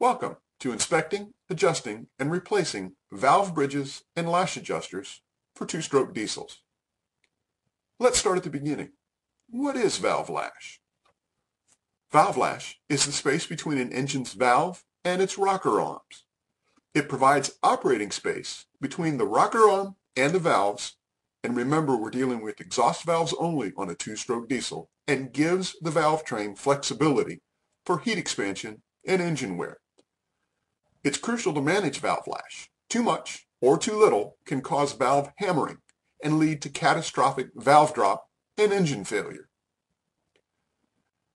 Welcome to inspecting, adjusting, and replacing valve bridges and lash adjusters for two-stroke diesels. Let's start at the beginning. What is valve lash? Valve lash is the space between an engine's valve and its rocker arms. It provides operating space between the rocker arm and the valves, and remember we're dealing with exhaust valves only on a two-stroke diesel, and gives the valve train flexibility for heat expansion and engine wear. It's crucial to manage valve lash. Too much or too little can cause valve hammering and lead to catastrophic valve drop and engine failure.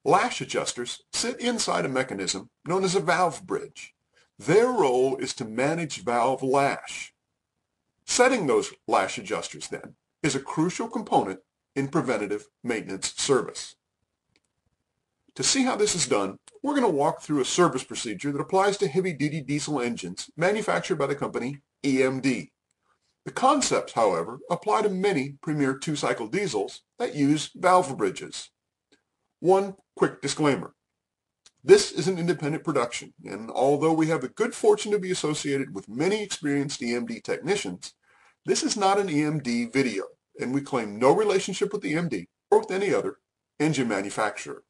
Lash adjusters sit inside a mechanism known as a valve bridge. Their role is to manage valve lash. Setting those lash adjusters, then, is a crucial component in preventative maintenance service. To see how this is done, we're going to walk through a service procedure that applies to heavy-duty diesel engines manufactured by the company EMD. The concepts, however, apply to many premier two-cycle diesels that use valve bridges. One quick disclaimer. This is an independent production, and although we have the good fortune to be associated with many experienced EMD technicians, this is not an EMD video, and we claim no relationship with EMD or with any other engine manufacturer.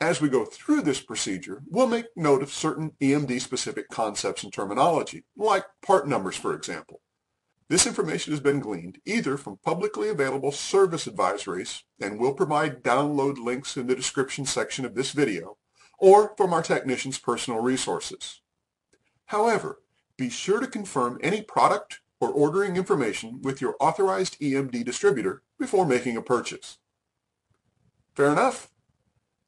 As we go through this procedure, we'll make note of certain EMD-specific concepts and terminology, like part numbers, for example. This information has been gleaned either from publicly available service advisories, and we'll provide download links in the description section of this video, or from our technicians' personal resources. However, be sure to confirm any product or ordering information with your authorized EMD distributor before making a purchase. Fair enough?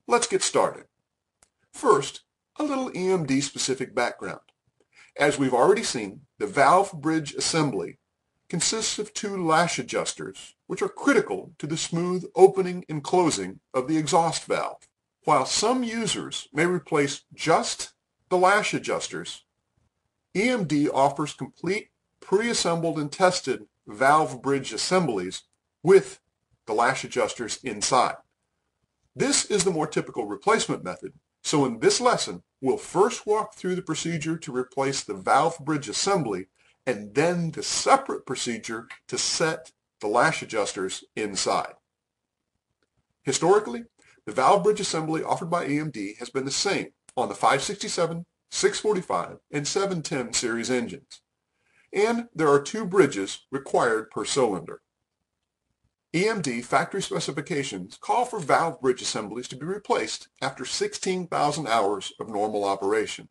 Let's get started. First, a little EMD-specific background. As we've already seen, the valve bridge assembly consists of two lash adjusters, which are critical to the smooth opening and closing of the exhaust valve. While some users may replace just the lash adjusters, EMD offers complete pre-assembled and tested valve bridge assemblies with the lash adjusters inside. This is the more typical replacement method, so in this lesson, we'll first walk through the procedure to replace the valve bridge assembly and then the separate procedure to set the lash adjusters inside. Historically, the valve bridge assembly offered by EMD has been the same on the 567, 645, and 710 series engines, and there are two bridges required per cylinder. EMD factory specifications call for valve bridge assemblies to be replaced after 16,000 hours of normal operation.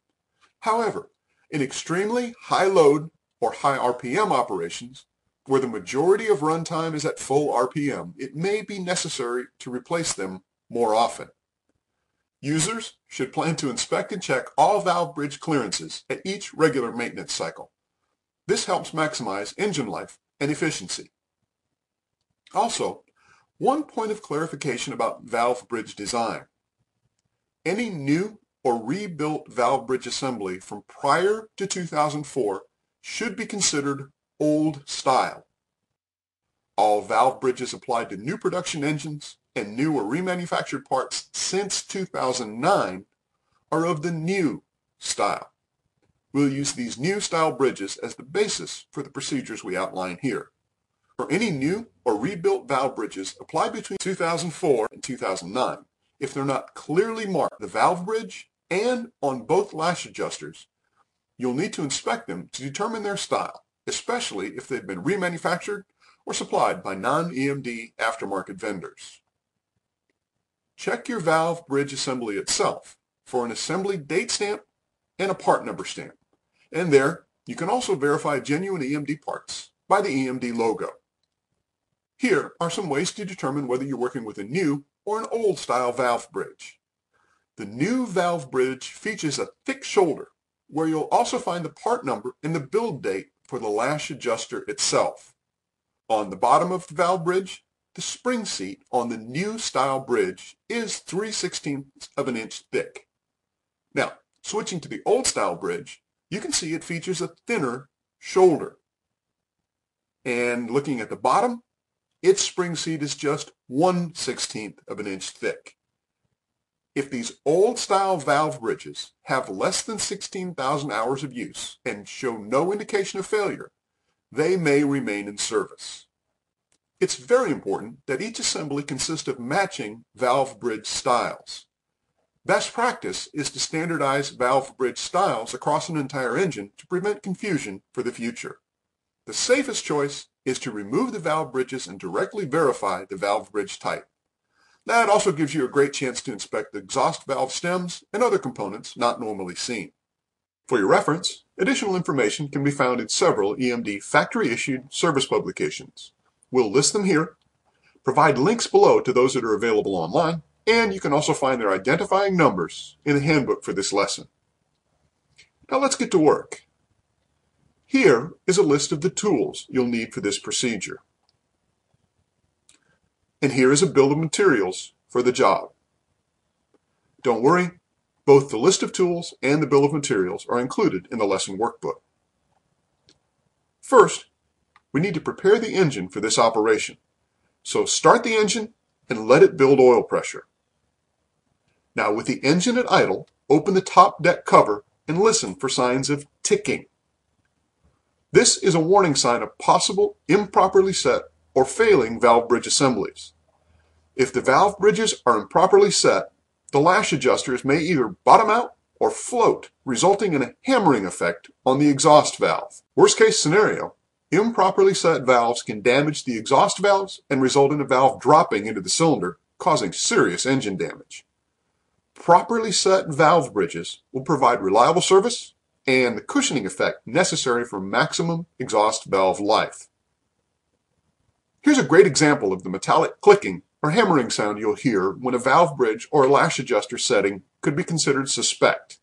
However, in extremely high load or high RPM operations, where the majority of runtime is at full RPM, it may be necessary to replace them more often. Users should plan to inspect and check all valve bridge clearances at each regular maintenance cycle. This helps maximize engine life and efficiency. Also, one point of clarification about valve bridge design. Any new or rebuilt valve bridge assembly from prior to 2004 should be considered old style. All valve bridges applied to new production engines and new or remanufactured parts since 2009 are of the new style. We'll use these new style bridges as the basis for the procedures we outline here. For any new or rebuilt valve bridges applied between 2004 and 2009, if they're not clearly marked the valve bridge and on both lash adjusters, you'll need to inspect them to determine their style, especially if they've been remanufactured or supplied by non-EMD aftermarket vendors. Check your valve bridge assembly itself for an assembly date stamp and a part number stamp. And there, you can also verify genuine EMD parts by the EMD logo. Here are some ways to determine whether you're working with a new or an old-style valve bridge. The new valve bridge features a thick shoulder, where you'll also find the part number and the build date for the lash adjuster itself. On the bottom of the valve bridge, the spring seat on the new-style bridge is 3/16 of an inch thick. Now, switching to the old-style bridge, you can see it features a thinner shoulder. And looking at the bottom, its spring seat is just 1/16 of an inch thick. If these old-style valve bridges have less than 16,000 hours of use and show no indication of failure, they may remain in service. It's very important that each assembly consist of matching valve bridge styles. Best practice is to standardize valve bridge styles across an entire engine to prevent confusion for the future. The safest choice is to remove the valve bridges and directly verify the valve bridge type. That also gives you a great chance to inspect the exhaust valve stems and other components not normally seen. For your reference, additional information can be found in several EMD factory-issued service publications. We'll list them here, provide links below to those that are available online, and you can also find their identifying numbers in the handbook for this lesson. Now let's get to work. Here is a list of the tools you'll need for this procedure. And here is a build of materials for the job. Don't worry, both the list of tools and the bill of materials are included in the lesson workbook. First, we need to prepare the engine for this operation. So start the engine and let it build oil pressure. Now with the engine at idle, open the top deck cover and listen for signs of ticking. This is a warning sign of possible improperly set or failing valve bridge assemblies. If the valve bridges are improperly set, the lash adjusters may either bottom out or float, resulting in a hammering effect on the exhaust valve. Worst case scenario, improperly set valves can damage the exhaust valves and result in a valve dropping into the cylinder, causing serious engine damage. Properly set valve bridges will provide reliable service and the cushioning effect necessary for maximum exhaust valve life. Here's a great example of the metallic clicking or hammering sound you'll hear when a valve bridge or a lash adjuster setting could be considered suspect.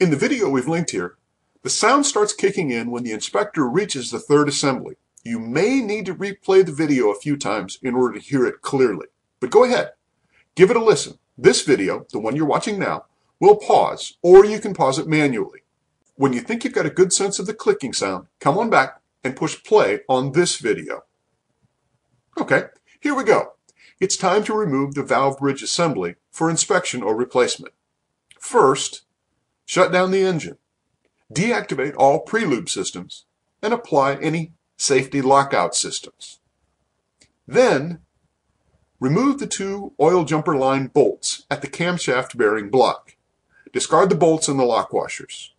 In the video we've linked here, the sound starts kicking in when the inspector reaches the third assembly. You may need to replay the video a few times in order to hear it clearly, but go ahead, give it a listen. This video, the one you're watching now, will pause, or you can pause it manually. When you think you've got a good sense of the clicking sound, come on back and push play on this video. Okay, here we go. It's time to remove the valve bridge assembly for inspection or replacement. First, shut down the engine, deactivate all pre-lube systems, and apply any safety lockout systems. Then, remove the two oil jumper line bolts at the camshaft bearing block. Discard the bolts and the lock washers.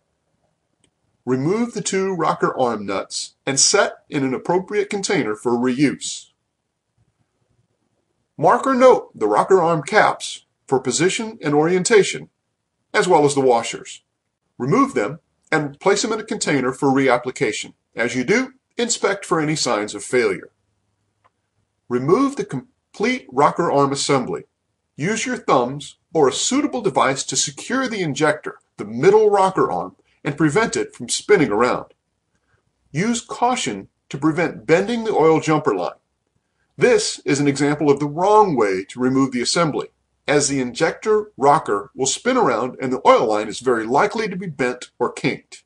Remove the two rocker arm nuts and set in an appropriate container for reuse. Mark or note the rocker arm caps for position and orientation, as well as the washers. Remove them and place them in a container for reapplication. As you do, inspect for any signs of failure. Remove the complete rocker arm assembly. Use your thumbs or a suitable device to secure the injector, the middle rocker arm, and prevent it from spinning around. Use caution to prevent bending the oil jumper line. This is an example of the wrong way to remove the assembly, as the injector rocker will spin around and the oil line is very likely to be bent or kinked.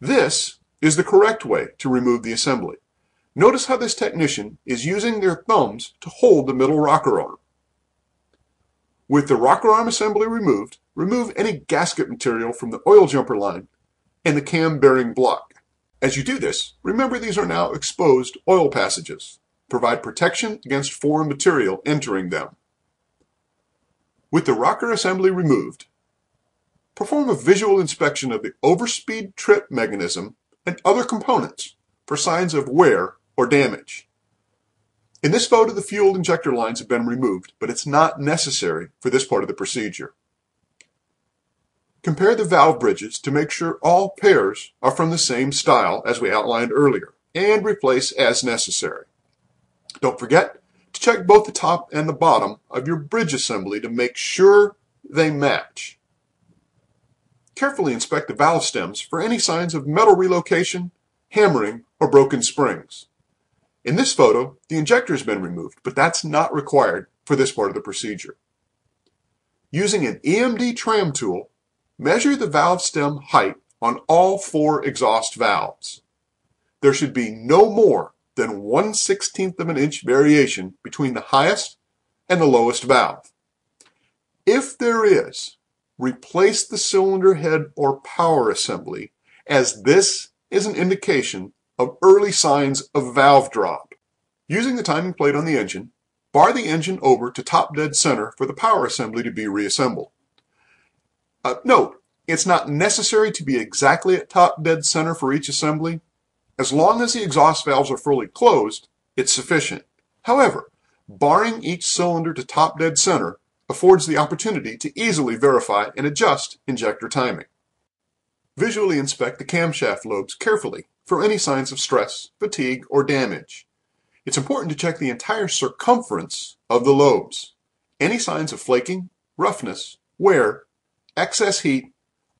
This is the correct way to remove the assembly. Notice how this technician is using their thumbs to hold the middle rocker arm. With the rocker arm assembly removed, remove any gasket material from the oil jumper line and the cam bearing block. As you do this, remember these are now exposed oil passages. Provide protection against foreign material entering them. With the rocker assembly removed, perform a visual inspection of the overspeed trip mechanism and other components for signs of wear or damage. In this photo, the fuel injector lines have been removed, but it's not necessary for this part of the procedure. Compare the valve bridges to make sure all pairs are from the same style as we outlined earlier, and replace as necessary. Don't forget to check both the top and the bottom of your bridge assembly to make sure they match. Carefully inspect the valve stems for any signs of metal relocation, hammering, or broken springs. In this photo, the injector has been removed, but that's not required for this part of the procedure. Using an EMD tram tool, measure the valve stem height on all four exhaust valves. There should be no more than 1/16 of an inch variation between the highest and the lowest valve. If there is, replace the cylinder head or power assembly, as this is an indication of early signs of valve drop. Using the timing plate on the engine, bar the engine over to top dead center for the power assembly to be reassembled. Note, it's not necessary to be exactly at top dead center for each assembly. As long as the exhaust valves are fully closed, it's sufficient. However, barring each cylinder to top dead center affords the opportunity to easily verify and adjust injector timing. Visually inspect the camshaft lobes carefully for any signs of stress, fatigue, or damage. It's important to check the entire circumference of the lobes. Any signs of flaking, roughness, wear, excess heat,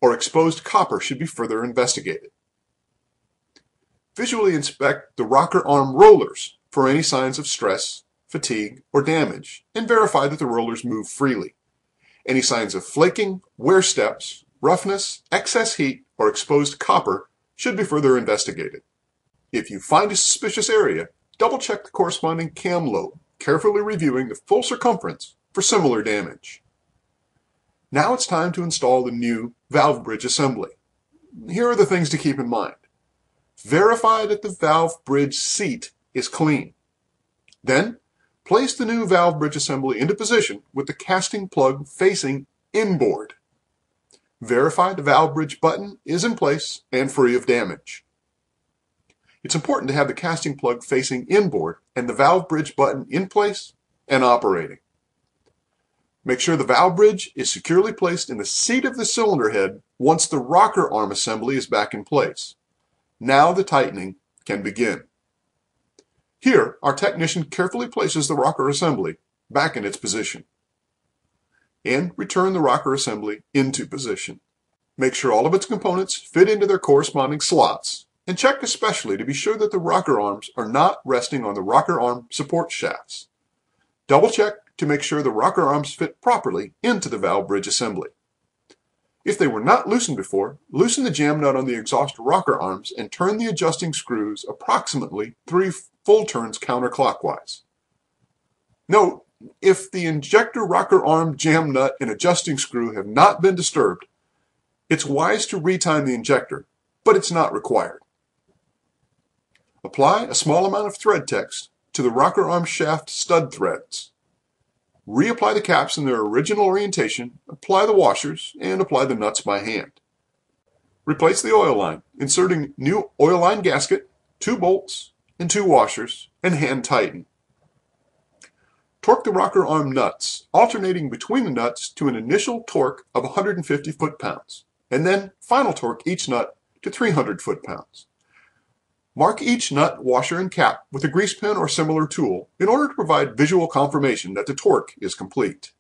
or exposed copper should be further investigated. Visually inspect the rocker arm rollers for any signs of stress, fatigue, or damage, and verify that the rollers move freely. Any signs of flaking, wear steps, roughness, excess heat, or exposed copper should be further investigated. If you find a suspicious area, double-check the corresponding cam lobe, carefully reviewing the full circumference for similar damage. Now it's time to install the new valve bridge assembly. Here are the things to keep in mind. Verify that the valve bridge seat is clean. Then, place the new valve bridge assembly into position with the casting plug facing inboard. Verify the valve bridge button is in place and free of damage. It's important to have the casting plug facing inboard and the valve bridge button in place and operating. Make sure the valve bridge is securely placed in the seat of the cylinder head once the rocker arm assembly is back in place. Now the tightening can begin. Here, our technician carefully places the rocker assembly back in its position and return the rocker assembly into position. Make sure all of its components fit into their corresponding slots, and check especially to be sure that the rocker arms are not resting on the rocker arm support shafts. Double check to make sure the rocker arms fit properly into the valve bridge assembly. If they were not loosened before, loosen the jam nut on the exhaust rocker arms and turn the adjusting screws approximately 3 full turns counterclockwise. Note, if the injector rocker arm, jam nut, and adjusting screw have not been disturbed, it's wise to retime the injector, but it's not required. Apply a small amount of thread text to the rocker arm shaft stud threads. Reapply the caps in their original orientation, apply the washers, and apply the nuts by hand. Replace the oil line, inserting new oil line gasket, 2 bolts, and 2 washers, and hand tighten. Torque the rocker arm nuts, alternating between the nuts to an initial torque of 150 foot-pounds, and then final torque each nut to 300 foot-pounds. Mark each nut, washer, and cap with a grease pen or similar tool in order to provide visual confirmation that the torque is complete.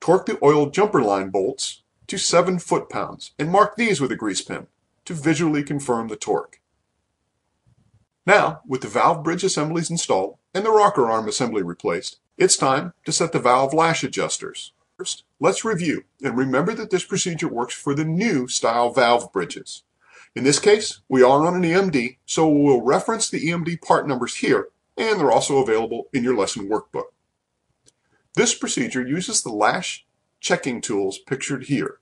Torque the oil jumper line bolts to 7 foot-pounds and mark these with a grease pen to visually confirm the torque. Now, with the valve bridge assemblies installed and the rocker arm assembly replaced, it's time to set the valve lash adjusters. First, let's review and remember that this procedure works for the new style valve bridges. In this case, we are on an EMD, so we'll reference the EMD part numbers here, and they're also available in your lesson workbook. This procedure uses the lash checking tools pictured here.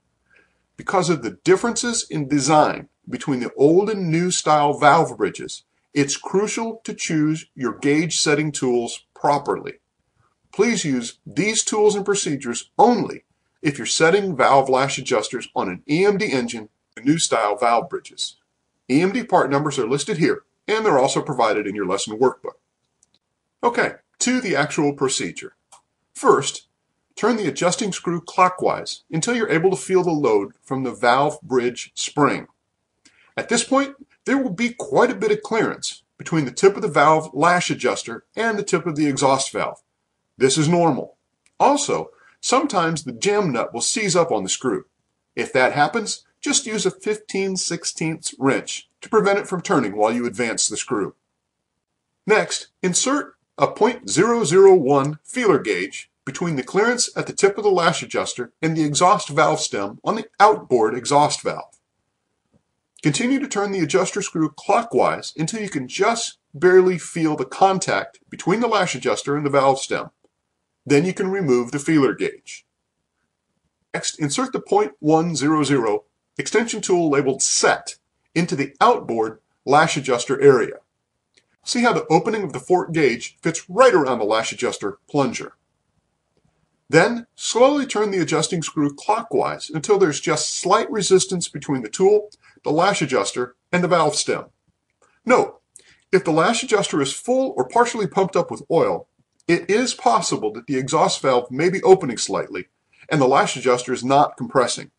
Because of the differences in design between the old and new style valve bridges, it's crucial to choose your gauge setting tools properly. Please use these tools and procedures only if you're setting valve lash adjusters on an EMD engine, the new style valve bridges. EMD part numbers are listed here, and they're also provided in your lesson workbook. Okay, to the actual procedure. First, turn the adjusting screw clockwise until you're able to feel the load from the valve bridge spring. At this point, there will be quite a bit of clearance between the tip of the valve lash adjuster and the tip of the exhaust valve. This is normal. Also, sometimes the jam nut will seize up on the screw. If that happens, just use a 15/16 wrench to prevent it from turning while you advance the screw. Next, insert a .001 feeler gauge between the clearance at the tip of the lash adjuster and the exhaust valve stem on the outboard exhaust valve. Continue to turn the adjuster screw clockwise until you can just barely feel the contact between the lash adjuster and the valve stem. Then you can remove the feeler gauge. Next, insert the .100 extension tool labeled Set into the outboard lash adjuster area. See how the opening of the fork gauge fits right around the lash adjuster plunger. Then, slowly turn the adjusting screw clockwise until there's just slight resistance between the tool, the lash adjuster, and the valve stem. Note, if the lash adjuster is full or partially pumped up with oil, it is possible that the exhaust valve may be opening slightly and the lash adjuster is not compressing.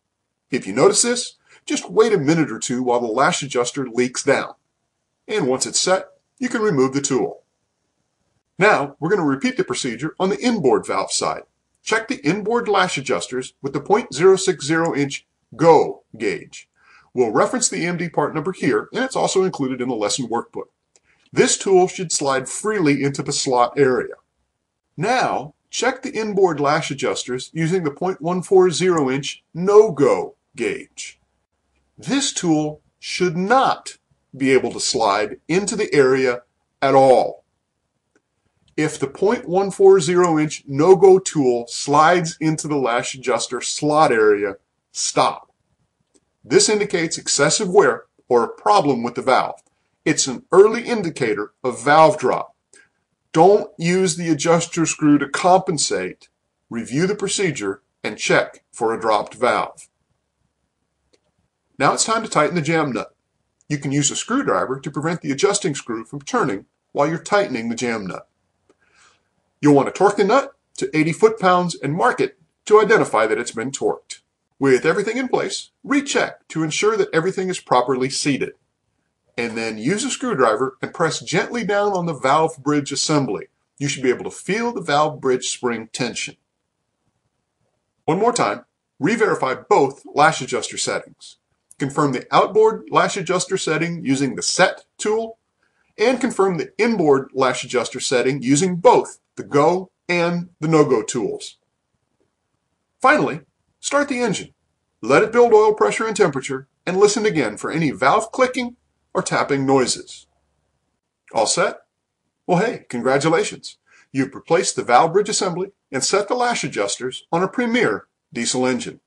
If you notice this, just wait a minute or two while the lash adjuster leaks down. And once it's set, you can remove the tool. Now, we're going to repeat the procedure on the inboard valve side. Check the inboard lash adjusters with the .060-inch Go gauge. We'll reference the EMD part number here, and it's also included in the lesson workbook. This tool should slide freely into the slot area. Now, check the inboard lash adjusters using the .140-inch No-Go gauge. This tool should not be able to slide into the area at all. If the .140-inch no-go tool slides into the lash adjuster slot area, stop. This indicates excessive wear or a problem with the valve. It's an early indicator of valve drop. Don't use the adjuster screw to compensate. Review the procedure and check for a dropped valve. Now it's time to tighten the jam nut. You can use a screwdriver to prevent the adjusting screw from turning while you're tightening the jam nut. You'll want to torque the nut to 80 foot-pounds and mark it to identify that it's been torqued. With everything in place, recheck to ensure that everything is properly seated. And then use a screwdriver and press gently down on the valve bridge assembly. You should be able to feel the valve bridge spring tension. One more time, re-verify both lash adjuster settings. Confirm the outboard lash adjuster setting using the Set tool, and confirm the inboard lash adjuster setting using both the Go and the No-Go tools. Finally, start the engine. Let it build oil pressure and temperature, and listen again for any valve clicking or tapping noises. All set? Well, hey, congratulations. You've replaced the valve bridge assembly and set the lash adjusters on a Premier diesel engine.